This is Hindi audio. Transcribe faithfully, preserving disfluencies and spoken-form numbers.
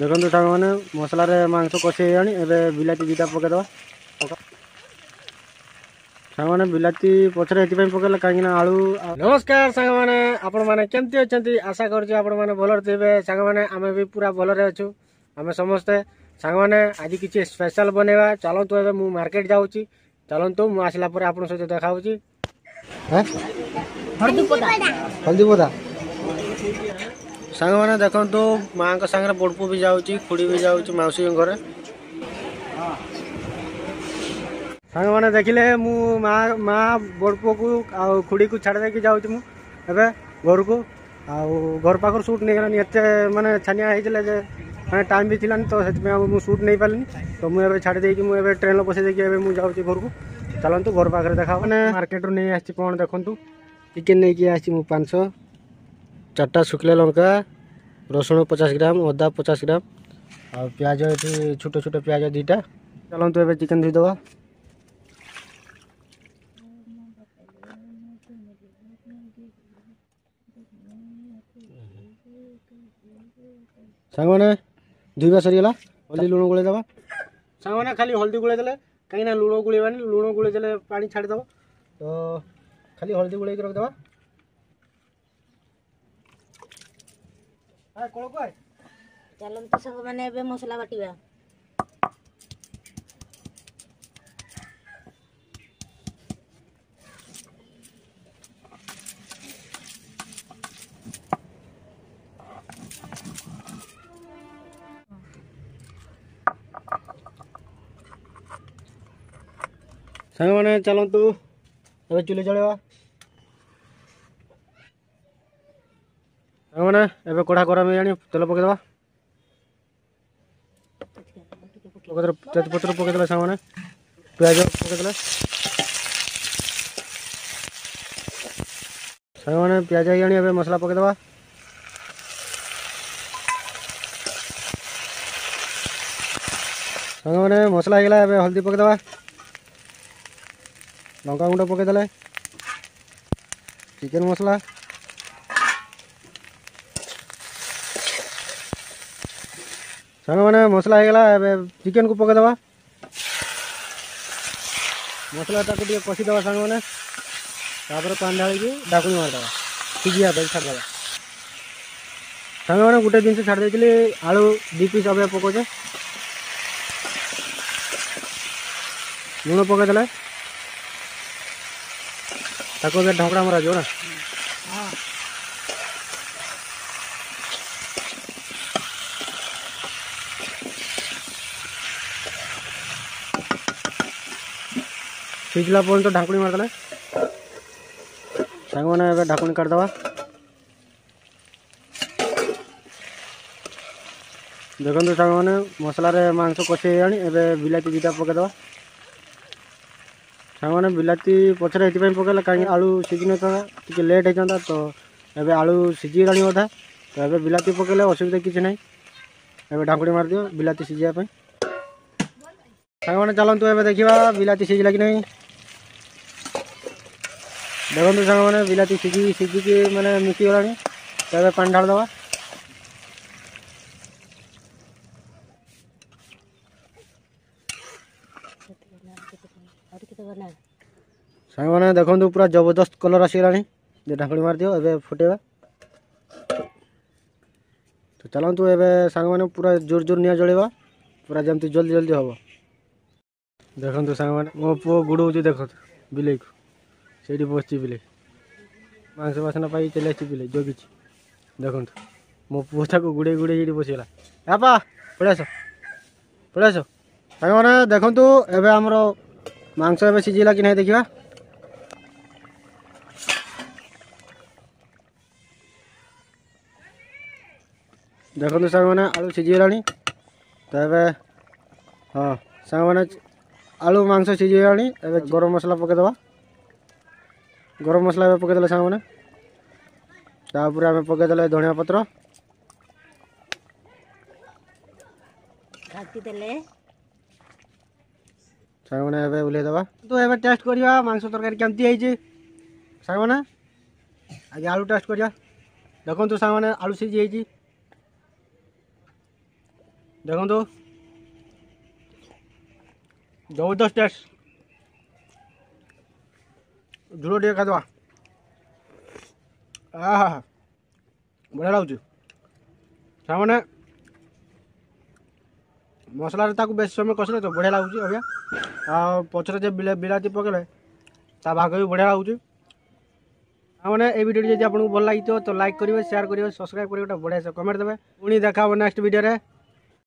देखो साग मैंने मसलार मांस कषाई एबे बिलाती दुटा पकईद साग मैंने बिलाती पचरे ये पकड़े कहीं आलू। नमस्कार साग मैंने आपण मैंने केमती अच्छा आशा कर भल थे साग मैंने आम भी पूरा भलरे अच्छु आम समस्ते साग मैंने आज किसी स्पेशल बनवा चलतु ए मार्केट जाऊँगी चलतु मुझे आसला आप सहित देखा हल्दीपदा सांग मैंने देखु माँ सागर बड़पू भी जाऊँगी खुड़ी भी जाऊँगी मौसी घर सांग मैंने देखिले मु माँ बड़पू को खुड़ी को छाड़ देखिए जाऊँगी मुझे घर को आर पाखर सुट नहीं गलानी एत मानने छानिया मैंने टाइम भी थी तो से सुट नहीं पारि तो मुझे छाड़दे कि मुझे ट्रेन बसई देखिए मुझे जाऊँगी घर को चलतु घर पाखे देखा मैंने मार्केट रू नहीं आँ देखु चिकेन नहीं आँ पाँच चार्टा शुक्ला लंका रसुण पचास ग्राम अदा पचास ग्राम आ प्याज ये छोट छोट प्याज दुईटा चलतु ए चिकेन धोईदेवा सांग मैंने धोईवा सरीगला हल्दी लुण गोल देवा सांग मैंने खाली हल्दी गोलैदे कहीं लुण गोलैबानी लुण गोलैदे पानी छाड़देव तो खाली हल्दी गोल रखिदेवा चलते सब मैंने एबे मसला बाटिबा साग मैंने चलतु एबे चुले जलेवा मैंने एबे कढ़ा गरम हो तेल पकईदेवा तेजपतर पकईदे साग मैंने प्याज पकईदे साग मैंने प्याज एबे मसला पकईदेवा साग मैंने मसला होगा एबे हल्दी पकईदेवा लंका गुंड पकईदे चिकेन मसला साग मैंने मसला होगा चिकेन को पकईदेवा मसलाटा को कषिदेवा साग मैंने पानी ढाई डाकुनी मारदेवा सीझे छाड़देवा साग मैंने गोटे जिन छाड़ी आलू दी पीस अब पकाचे लुण पकईदे ढकड़ा मरा जाओ ना सीझला पर्यटन तो ढाकुनी मारदे साग मैंने ढाकुनी काटदेवा देखो साग मैंने मसलार मांस कषाई एबे बिलाती दुटा पकईदेवा साग मैंने बिलाती पचरे ये पकड़े कहीं आलू सीझी ना टी लेट होता तो एबे आलू सीझी गलानी अधा तो एबे बिलाती पकड़े असुविधा किसी ना एबे ढाकुनी मारदि बिलाती सीझापी साग मैंने चलतु एबे देखा बिलाती सीझला कि नहीं देखो साग मैंने बिलाती सीझी सीझिकी मैंने मिसी गला तो एबे पानी ढालदेवा साग मैंने देखो पूरा जबरदस्त कलर आसगला ढाकुनी मारदि एबे फुटेबा तो चलतु एबे साग मैंने पूरा जोर जोर निया जलेबा पूरा जमती जल्दी जल्दी हम देखु साग मैंने मो पु बुड़े देख बिलई को सही बसची बिलई मांस बासना पाई चले आसी बिलई जगी देखु मो पु ताक गुड़े गुड़े ये बसगला यापा पलैस पलैस साग मैंने देखु एबे आमर मांस एबे सीझला कि नहीं देखा देखु साग मैंने आलू सीझीगला तो एबे हाँ साग मैंने आलू मांस सीझीगला एबे गरम मसला पकईदेवा गरम मसला एबे पकईदेले साग मैंने तापर आम पकईदेले धनिया पतर साग मैंने एबे उल्लेदेवा तो एबे टेस्ट करिया मांस तरकारी केमती होइछि साग मैंने आगे आलू टेस्ट करिया देखु साग मैंने आलू सीझी जाइछि देखो तो जबरदस्त टेस्ट झूलो टे खाद आ हा बढ़िया लगुच सामने मसलार ताकू बेस समय कसले तो बढ़िया लगुच अभी पचर जे बिलाती पकड़े ता भाग भी बढ़िया लगुच आमने ए वीडियो जब आपको भल लगे तो लाइक करेंगे शेयर करेंगे सब्सक्राइब करेंगे बढ़िया से कमेंट देवे पुणी देखा नेक्स्ट वीडियो रे।